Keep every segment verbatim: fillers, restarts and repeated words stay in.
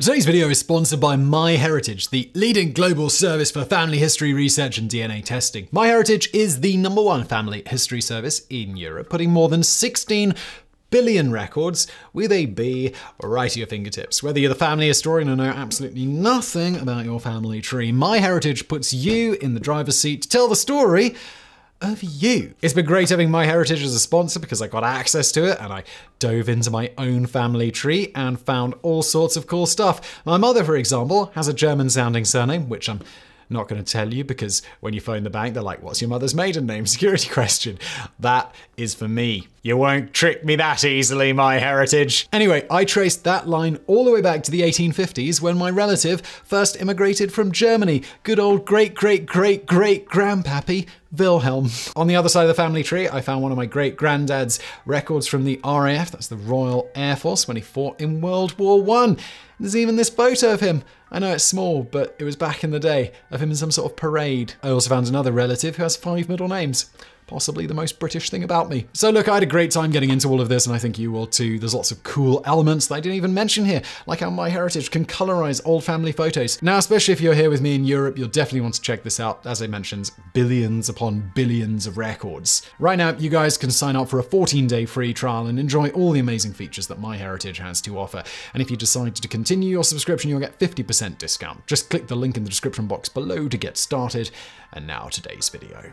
Today's video is sponsored by MyHeritage, the leading global service for family history research and D N A testing. MyHeritage is the number one family history service in Europe, putting more than sixteen billion records with a B right at your fingertips. Whether you're the family historian or know absolutely nothing about your family tree, MyHeritage puts you in the driver's seat to tell the story of you. It's been great having MyHeritage as a sponsor because I got access to it and I dove into my own family tree and found all sorts of cool stuff. My mother, for example, has a German sounding surname, which I'm not going to tell you because when you phone the bank, they're like, what's your mother's maiden name? Security question. That is for me. You won't trick me that easily, MyHeritage. Anyway, I traced that line all the way back to the eighteen fifties when my relative first immigrated from Germany. Good old great-great-great-great-grandpappy Wilhelm. On the other side of the family tree, I found one of my great-granddad's records from the R A F, that's the Royal Air Force, when he fought in World War One. There's even this photo of him. I know it's small, but it was back in the day, of him in some sort of parade. I also found another relative who has five middle names. Possibly the most British thing about me. So look, I had a great time getting into all of this, and I think you will too. There's lots of cool elements that I didn't even mention here, like how MyHeritage can colorize old family photos. Now, especially if you're here with me in Europe, you'll definitely want to check this out. As I mentioned, billions upon billions of records. Right now, you guys can sign up for a fourteen day free trial and enjoy all the amazing features that MyHeritage has to offer. And if you decide to continue your subscription, you'll get fifty percent discount. Just click the link in the description box below to get started. And now today's video.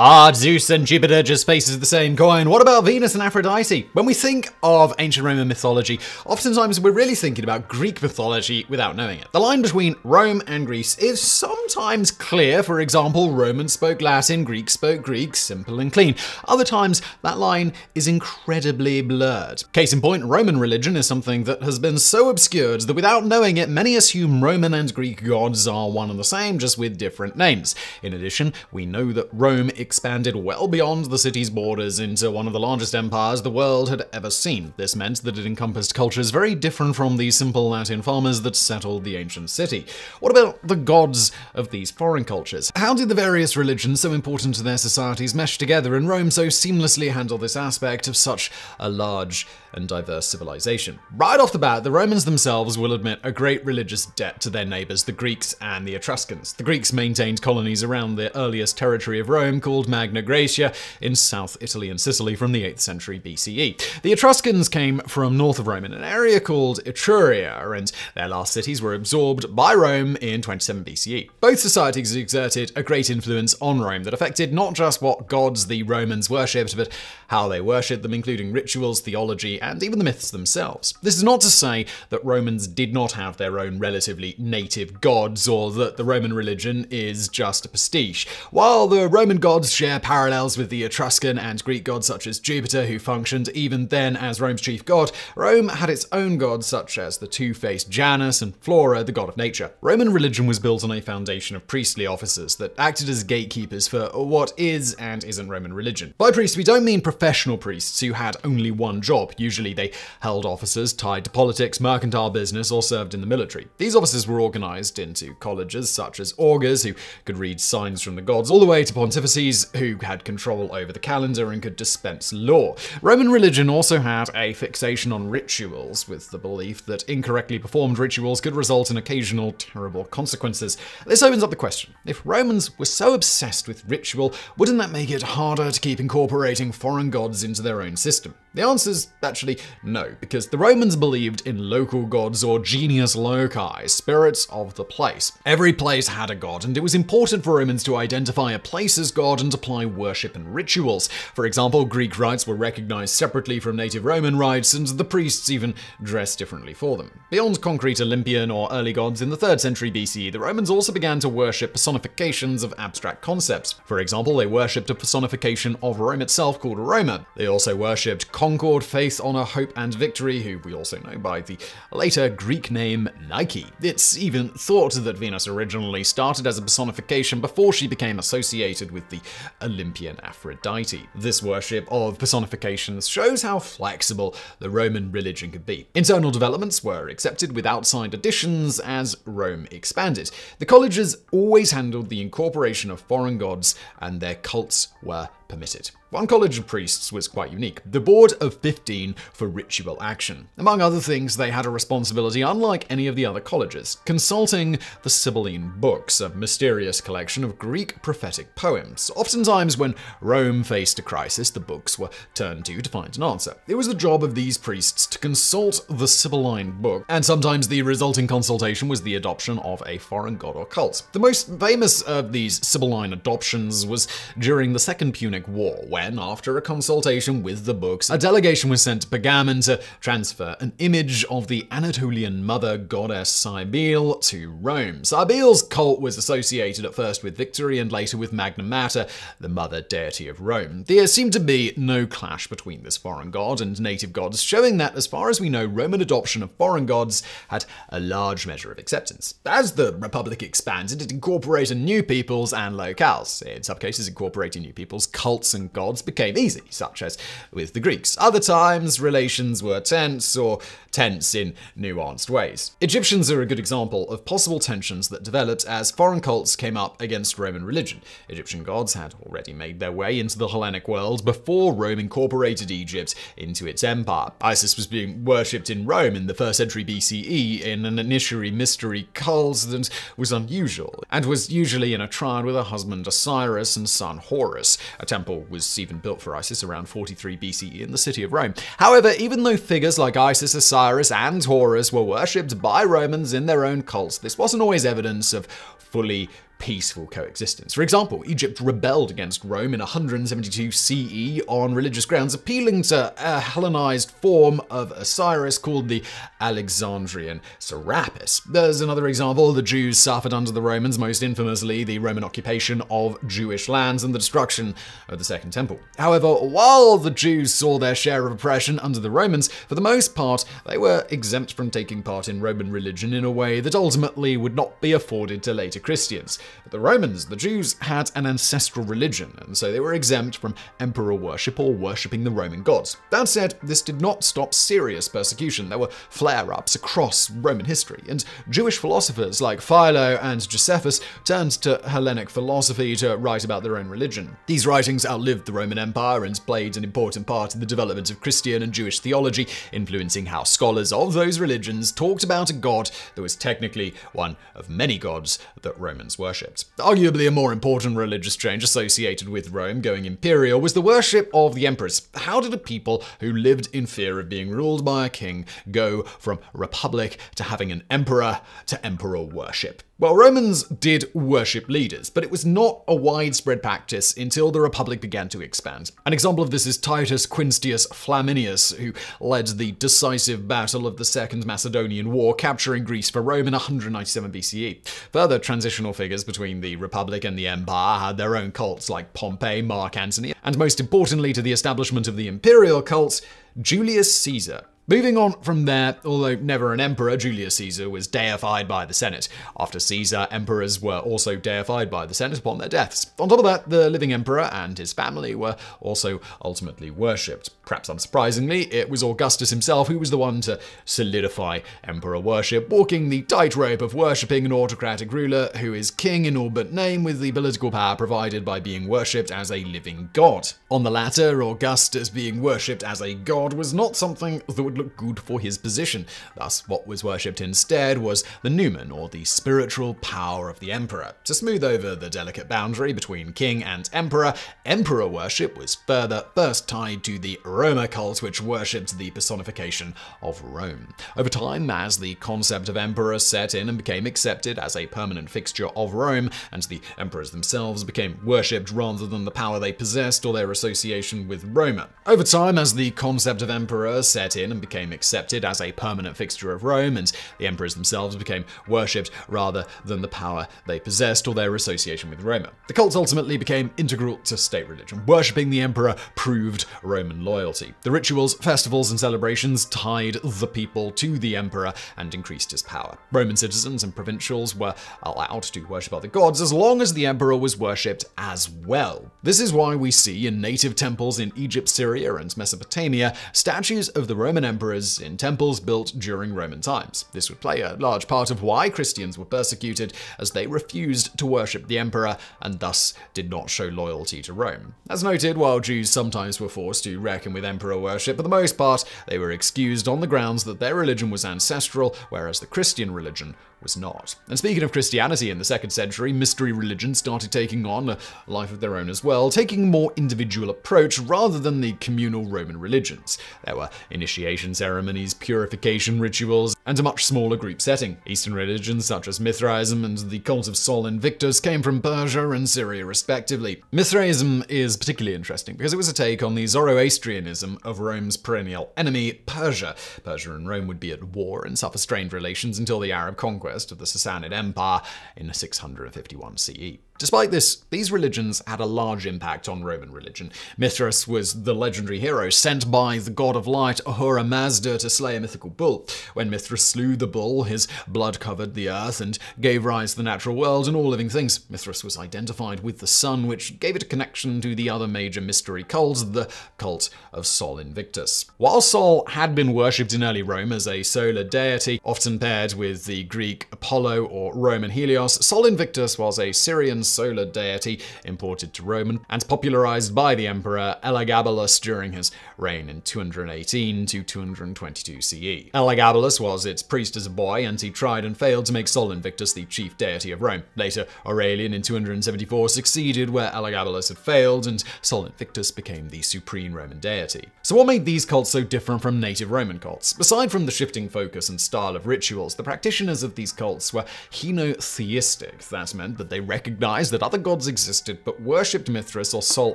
Are Zeus and Jupiter just faces of the same coin? What about Venus and Aphrodite? When we think of ancient Roman mythology, oftentimes we're really thinking about Greek mythology without knowing it. The line between Rome and Greece is sometimes clear. For example, Romans spoke Latin, Greeks spoke Greek, simple and clean. Other times, that line is incredibly blurred. Case in point, Roman religion is something that has been so obscured that without knowing it, many assume Roman and Greek gods are one and the same, just with different names. In addition, we know that Rome expanded well beyond the city's borders into one of the largest empires the world had ever seen. This meant that it encompassed cultures very different from the simple Latin farmers that settled the ancient city. What about the gods of these foreign cultures? How did the various religions so important to their societies mesh together, and Rome so seamlessly handle this aspect of such a large and diverse civilization? Right off the bat, the Romans themselves will admit a great religious debt to their neighbors, the Greeks and the Etruscans. The Greeks maintained colonies around the earliest territory of Rome, called Magna Graecia, in South Italy and Sicily from the eighth century B C E. The Etruscans came from north of Rome in an area called Etruria, and their last cities were absorbed by Rome in twenty-seven B C E. Both societies exerted a great influence on Rome that affected not just what gods the Romans worshipped, but how they worshipped them, including rituals, theology, and even the myths themselves. This is not to say that Romans did not have their own relatively native gods, or that the Roman religion is just a pastiche. While the Roman gods share parallels with the Etruscan and Greek gods such as Jupiter, who functioned even then as Rome's chief god, Rome had its own gods such as the two-faced Janus and Flora, the god of nature. Roman religion was built on a foundation of priestly officers that acted as gatekeepers for what is and isn't Roman religion. By priests, we don't mean professional priests who had only one job. Usually they held offices tied to politics, mercantile business, or served in the military. These offices were organized into colleges such as augurs, who could read signs from the gods, all the way to pontifices, who had control over the calendar and could dispense law. Roman religion also had a fixation on rituals, with the belief that incorrectly performed rituals could result in occasional terrible consequences. This opens up the question: if Romans were so obsessed with ritual, wouldn't that make it harder to keep incorporating foreign gods into their own system? The answer is actually no, because the Romans believed in local gods, or genius loci, spirits of the place. Every place had a god, and it was important for Romans to identify a place's god and apply worship and rituals. For example, Greek rites were recognized separately from native Roman rites, and the priests even dressed differently for them. Beyond concrete Olympian or early gods in the third century B C E, the Romans also began to worship personifications of abstract concepts. For example, they worshipped a personification of Rome itself called Roma. They also worshipped concord, faith, honor, hope, and victory, who we also know by the later Greek name Nike. It's even thought that Venus originally started as a personification before she became associated with the Olympian Aphrodite. This worship of personifications shows how flexible the Roman religion could be. Internal developments were accepted with outside additions as Rome expanded. The colleges always handled the incorporation of foreign gods, and their cults were permitted. One college of priests was quite unique, the Board of Fifteen for Ritual Action. Among other things, they had a responsibility unlike any of the other colleges, consulting the Sibylline Books, a mysterious collection of Greek prophetic poems. Oftentimes when Rome faced a crisis, the books were turned to to find an answer. It was the job of these priests to consult the Sibylline book, and sometimes the resulting consultation was the adoption of a foreign god or cult. The most famous of these Sibylline adoptions was during the Second Punic War, when, after a consultation with the books, a delegation was sent to Pergamon to transfer an image of the Anatolian mother goddess Cybele to Rome. Cybele's cult was associated at first with victory and later with Magna Mater, the mother deity of Rome. There seemed to be no clash between this foreign god and native gods, showing that, as far as we know, Roman adoption of foreign gods had a large measure of acceptance. As the Republic expanded, it incorporated new peoples and locales. In some cases, incorporating new peoples, cults and gods became easy, such as with the Greeks. Other times, relations were tense, or tense in nuanced ways. Egyptians are a good example of possible tensions that developed as foreign cults came up against Roman religion. Egyptian gods had already made their way into the Hellenic world before Rome incorporated Egypt into its empire. Isis was being worshipped in Rome in the first century B C E in an initiatory mystery cult that was unusual, and was usually in a triad with her husband Osiris and son Horus. A temple was even built for Isis around forty-three B C E in the city of Rome. However, even though figures like Isis, Osiris, and Horus were worshipped by Romans in their own cults, this wasn't always evidence of fully peaceful coexistence. For example, Egypt rebelled against Rome in one seventy-two C E on religious grounds, appealing to a Hellenized form of Osiris called the Alexandrian Serapis. There's another example. The Jews suffered under the Romans, most infamously the Roman occupation of Jewish lands and the destruction of the Second Temple. However, while the Jews saw their share of oppression under the Romans, for the most part, they were exempt from taking part in Roman religion in a way that ultimately would not be afforded to later Christians. But the Romans, the Jews, had an ancestral religion, and so they were exempt from emperor worship or worshipping the Roman gods. That said, this did not stop serious persecution. There were flare-ups across Roman history, and Jewish philosophers like Philo and Josephus turned to Hellenic philosophy to write about their own religion. These writings outlived the Roman Empire and played an important part in the development of Christian and Jewish theology, influencing how scholars of those religions talked about a god that was technically one of many gods that Romans were worshipped. Arguably a more important religious change associated with Rome going imperial was the worship of the emperors. How did a people who lived in fear of being ruled by a king go from republic to having an emperor to emperor worship? Well, Romans did worship leaders, but it was not a widespread practice until the Republic began to expand. An example of this is Titus Quintius Flaminius, who led the decisive battle of the Second Macedonian War, capturing Greece for Rome in one ninety-seven B C E. Further transitional figures between the Republic and the Empire had their own cults, like Pompey, Mark Antony, and most importantly to the establishment of the imperial cults, Julius Caesar. Moving on from there, although never an emperor, Julius Caesar was deified by the Senate. After Caesar, emperors were also deified by the Senate upon their deaths. On top of that, the living emperor and his family were also ultimately worshipped. Perhaps unsurprisingly, it was Augustus himself who was the one to solidify emperor worship, walking the tightrope of worshipping an autocratic ruler who is king in all but name with the political power provided by being worshipped as a living god. On the latter, Augustus being worshipped as a god was not something that would look good for his position. Thus, what was worshipped instead was the noumen, or the spiritual power of the emperor. To smooth over the delicate boundary between king and emperor, emperor worship was further first tied to the Roma cult, which worshipped the personification of Rome. Over time, as the concept of emperor set in and became accepted as a permanent fixture of Rome, and the emperors themselves became worshipped rather than the power they possessed or their association with Roma. Over time, as the concept of emperor set in and became accepted as a permanent fixture of Rome, and the emperors themselves became worshipped rather than the power they possessed or their association with Roma. The cults ultimately became integral to state religion. Worshipping the emperor proved Roman loyalty. loyalty. The rituals, festivals, and celebrations tied the people to the emperor and increased his power. Roman citizens and provincials were allowed to worship other gods as long as the emperor was worshipped as well. This is why we see in native temples in Egypt, Syria, and Mesopotamia statues of the Roman emperors in temples built during Roman times. This would play a large part of why Christians were persecuted, as they refused to worship the emperor and thus did not show loyalty to Rome. As noted, while Jews sometimes were forced to reckon with emperor worship, for the most part, they were excused on the grounds that their religion was ancestral, whereas the Christian religion was not. And speaking of Christianity, in the second century, mystery religions started taking on a life of their own as well, taking a more individual approach rather than the communal Roman religions. There were initiation ceremonies, purification rituals, and a much smaller group setting. Eastern religions such as Mithraism and the cult of Sol Invictus came from Persia and Syria respectively. Mithraism is particularly interesting because it was a take on the Zoroastrianism of Rome's perennial enemy, Persia. Persia and Rome would be at war and suffer strained relations until the Arab conquest of the Sassanid Empire in six hundred fifty-one C E. Despite this, these religions had a large impact on Roman religion. Mithras was the legendary hero sent by the god of light Ahura Mazda to slay a mythical bull. When Mithras slew the bull, his blood covered the earth and gave rise to the natural world and all living things. Mithras was identified with the sun, which gave it a connection to the other major mystery cult, the cult of Sol Invictus. While Sol had been worshipped in early Rome as a solar deity, often paired with the Greek Apollo or Roman Helios, Sol Invictus was a Syrian solar deity imported to Rome and popularized by the emperor Elagabalus during his reign in two eighteen to two twenty-two C E. Elagabalus was its priest as a boy, and he tried and failed to make Sol Invictus the chief deity of Rome. Later, Aurelian in two seventy-four succeeded where Elagabalus had failed, and Sol Invictus became the supreme Roman deity. So what made these cults so different from native Roman cults? Aside from the shifting focus and style of rituals, the practitioners of these cults were henotheistic. That meant that they recognized that other gods existed but worshipped Mithras or Sol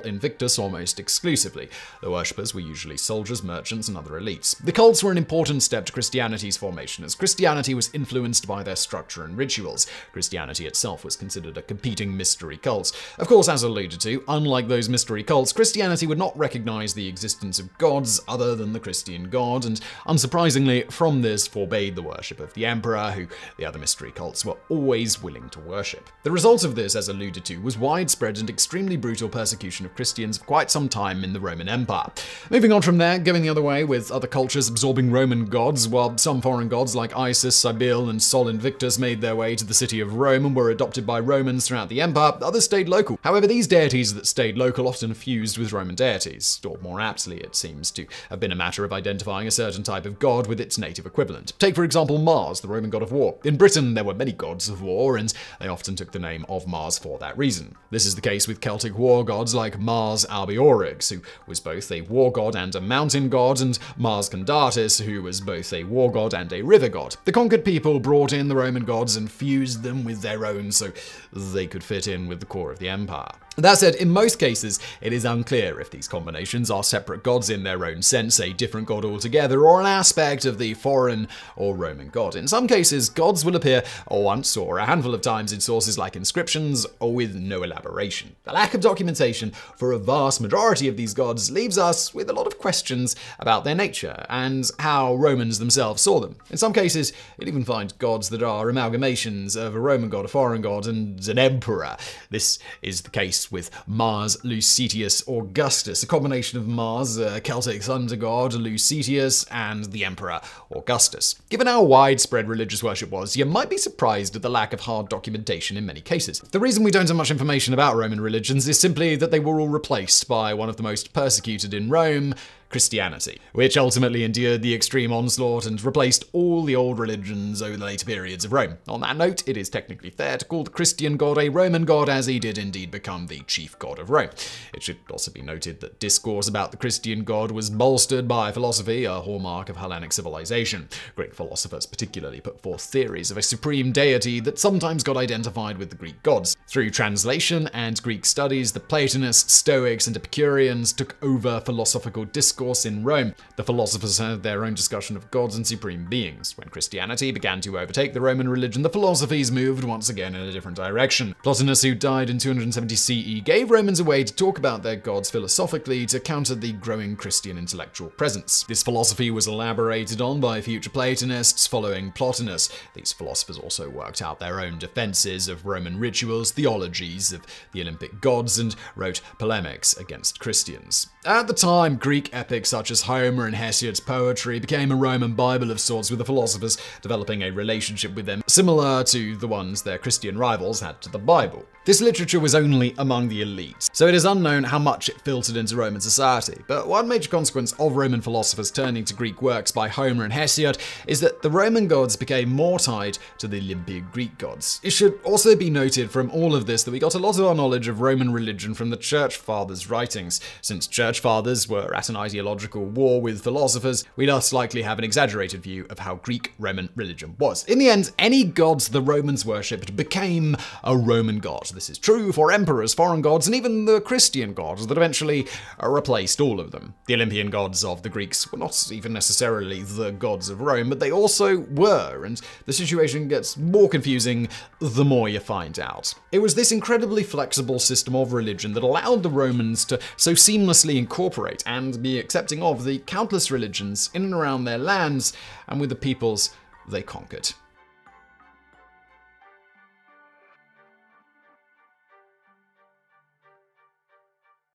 Invictus almost exclusively. The worshippers were usually soldiers, merchants, and other elites. The cults were an important step to Christianity's formation, as Christianity was influenced by their structure and rituals. Christianity itself was considered a competing mystery cult. Of course, as alluded to, unlike those mystery cults, Christianity would not recognize the existence of gods other than the Christian god, and unsurprisingly, from this forbade the worship of the emperor, who the other mystery cults were always willing to worship. The result of this, as a alluded to, was widespread and extremely brutal persecution of Christians for quite some time in the Roman Empire. Moving on from there, going the other way with other cultures absorbing Roman gods, while some foreign gods like Isis, Cybele, and Sol Invictus made their way to the city of Rome and were adopted by Romans throughout the empire, others stayed local. However, these deities that stayed local often fused with Roman deities, or more aptly, it seems to have been a matter of identifying a certain type of god with its native equivalent. Take, for example, Mars, the Roman god of war. In Britain, there were many gods of war, and they often took the name of Mars for that reason. This is the case with Celtic war gods like Mars Albiorix, who was both a war god and a mountain god, and Mars Condatus, who was both a war god and a river god. The conquered people brought in the Roman gods and fused them with their own so they could fit in with the core of the empire. That said, in most cases, it is unclear if these combinations are separate gods in their own sense, a different god altogether, or an aspect of the foreign or Roman god. In some cases, gods will appear once or a handful of times in sources like inscriptions, or with no elaboration. The lack of documentation for a vast majority of these gods leaves us with a lot of questions about their nature and how Romans themselves saw them. In some cases, you'll even find gods that are amalgamations of a Roman god, a foreign god, and an emperor. This is the case with Mars Lucetius Augustus, a combination of Mars, a Celtic thunder god, Lucetius, and the emperor Augustus. Given how widespread religious worship was, you might be surprised at the lack of hard documentation in many cases. The reason we don't have much information about Roman religions is simply that they were all replaced by one of the most persecuted in Rome, Christianity, which ultimately endured the extreme onslaught and replaced all the old religions over the later periods of Rome. On that note, it is technically fair to call the Christian god a Roman god, as he did indeed become the chief god of Rome. It should also be noted that discourse about the Christian god was bolstered by philosophy, a hallmark of Hellenic civilization. Greek philosophers particularly put forth theories of a supreme deity that sometimes got identified with the Greek gods. Through translation and Greek studies, the Platonists, Stoics, and Epicureans took over philosophical discourse discourse in Rome, the philosophers had their own discussion of gods and supreme beings. When Christianity began to overtake the Roman religion, the philosophies moved once again in a different direction. Plotinus, who died in two hundred seventy C E, gave Romans a way to talk about their gods philosophically to counter the growing Christian intellectual presence. This philosophy was elaborated on by future Platonists following Plotinus. These philosophers also worked out their own defenses of Roman rituals, theologies of the Olympic gods, and wrote polemics against Christians. At the time, Greek epics such as Homer and Hesiod's poetry became a Roman Bible of sorts, with the philosophers developing a relationship with them similar to the ones their Christian rivals had to the Bible. This literature was only among the elite, so it is unknown how much it filtered into Roman society, but one major consequence of Roman philosophers turning to Greek works by Homer and Hesiod is that the Roman gods became more tied to the Olympian Greek gods. It should also be noted from all of this that we got a lot of our knowledge of Roman religion from the Church Fathers' writings. Since Church Fathers were at an ideological war with philosophers, we thus likely have an exaggerated view of how Greek Roman religion was. In the end, any gods the Romans worshipped became a Roman god. This is true for emperors, foreign gods, and even the Christian gods that eventually replaced all of them. The Olympian gods of the Greeks were not even necessarily the gods of Rome, but they also were, and the situation gets more confusing the more you find out. It was this incredibly flexible system of religion that allowed the Romans to so seamlessly incorporate and be accepting of the countless religions in and around their lands and with the peoples they conquered.